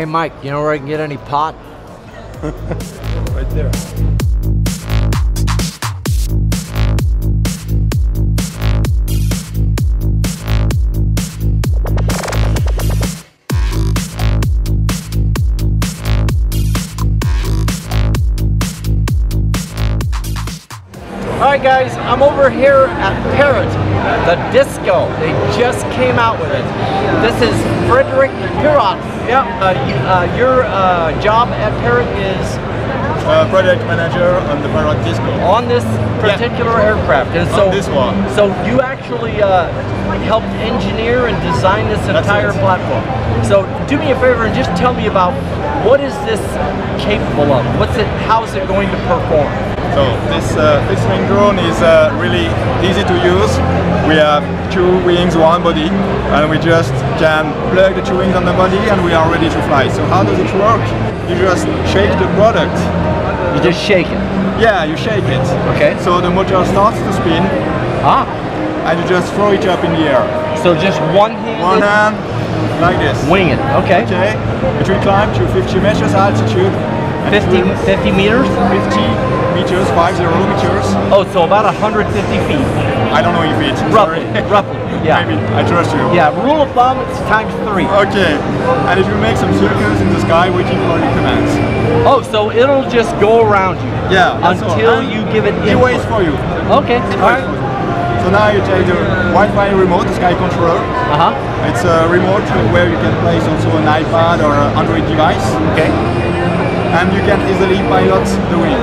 Hey Mike, you know where I can get any pot? Right there. Alright guys, I'm over here at Parrot, the disco. They just came out with it. This is Frederic Piroz. Yep. Your job at Parrot is? Project manager on the Parrot disco. On this particular aircraft. And so, on this one. So you actually helped engineer and design this entire platform. So do me a favor and just tell me about what is this capable of? What's it? How's it going to perform? So this fixed-wing drone is really easy to use. We have two wings, one body, and we just can plug the two wings on the body and we are ready to fly. So how does it work? You just shake the product. You just shake it? Yeah, you shake it. Okay. So the motor starts to spin. Ah. And you just throw it up in the air. So just one hand? One hand, like this. Wing it, okay. Okay. It will climb to 50 meters altitude. 50 meters? 50 meters, 50 meters. Oh, so about 150 feet. I don't know your feet. Roughly, roughly. Yeah. Maybe. I trust you. Yeah. Rule of thumb, it's ×3. Okay. And if you make some circles in the sky, waiting for your commands. Oh, so it'll just go around you. Yeah. Until you give it. It waits for you. Okay. All right. So now you take the Wi-Fi remote, the sky controller. Uh huh. It's a remote where you can place also an iPad or an Android device. Okay. And you can easily pilot the wing.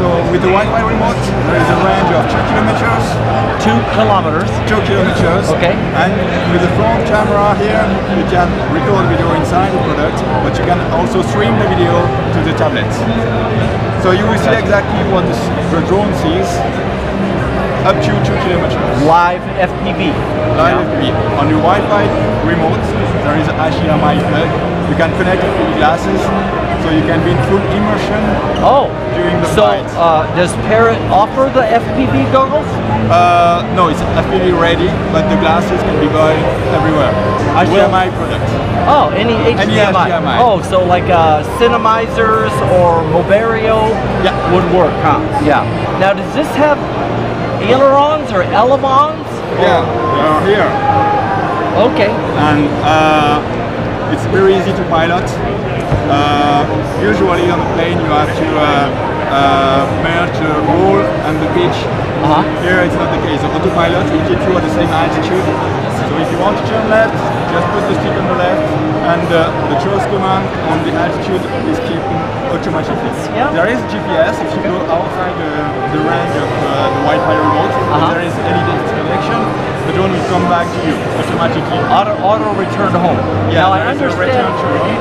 So with the Wi-Fi remote, there is a range of 2 kilometers. 2 kilometers. 2 kilometers. Okay. And with the front camera here, you can record video inside the product, but you can also stream the video to the tablet. So you will see exactly what the drone sees up to 2 kilometers. Live FPV. Live FPV. On your Wi-Fi remote, there is an HDMI plug. You can connect it with glasses. So you can be in full immersion during the flight. So does Parrot offer the FPV goggles? No, it's FPV ready, but the glasses can be bought everywhere. HDMI product. Oh, any HDMI? Any HDMI. Oh, so like Cinemizers or Moverio would work, huh? Yeah. Now, does this have ailerons or elevons? Yeah, they are here. Okay. And it's very easy to pilot. Usually on the plane you have to merge the roll and the pitch. Here it's not the case. The autopilot will keep you at the same altitude. So if you want to turn left, just put the stick on the left, and the thrust command on the altitude is keeping automatically. Yeah. There is GPS if you go outside the range of the Wi-Fi remote. If there is any disconnection, the drone will come back to you automatically. Auto return home. Yeah, now I understand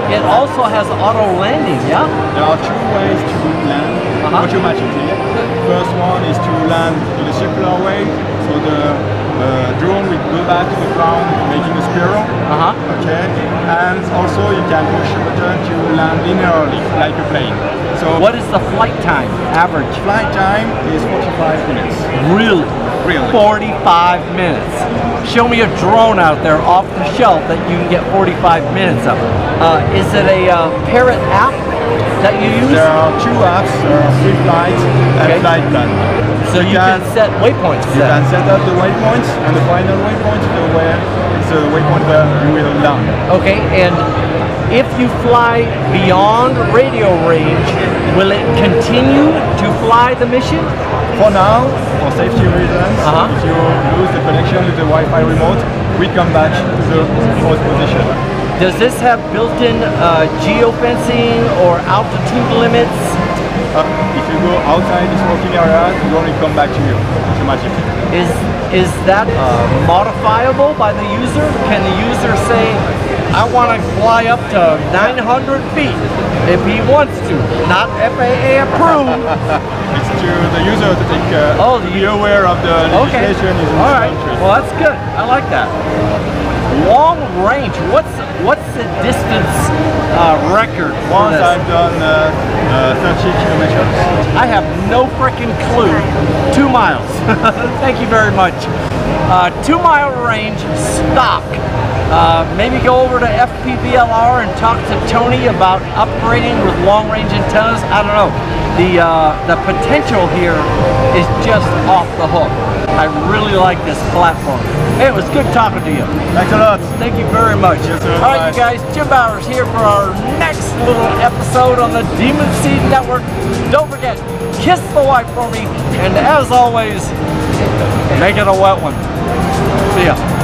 it also has auto landing, yeah? There are 2 ways to land automatically. First one is to land in a circular way, so the drone will go back to the ground making a spiral. Okay. And also you can push a button to land linearly like a plane. So what is the flight time average? Flight time is 45 minutes. Really? Really? 45 minutes. Show me a drone out there off the shelf that you can get 45 minutes of. Is it a Parrot app that you use? There are 2 apps, FreeFlight and Flight Plan. So you can set waypoints. You can set up the waypoints, and the final waypoint is the waypoint where you will land. Okay, and if you fly beyond radio range, will it continue to fly the mission? For now, for safety reasons, if you lose the connection with the Wi-Fi remote, we come back to the host position. Does this have built-in geofencing or altitude limits? If you go outside this working area, it will only come back to you automatically. Is that modifiable by the user? Can the user say, I want to fly up to 900 feet if he wants to, not FAA approved. It's to the user to take be aware of the legislation. Okay. All right. Well, that's good. I like that. Long range. What's the distance record? Once I've done 30 kilometers. I have no freaking clue. 2 miles. Thank you very much. 2 mile range stock. Maybe go over to FPBLR and talk to Tony about upgrading with long range antennas. I don't know. The potential here is just off the hook. I really like this platform. Hey, it was good talking to you. Thanks a lot. Thank you very much. Yes, sir. All right, you guys, Jim Bowers here for our next little episode on the Demon Seed Network. Don't forget, kiss the wife for me, and as always, make it a wet one. See ya.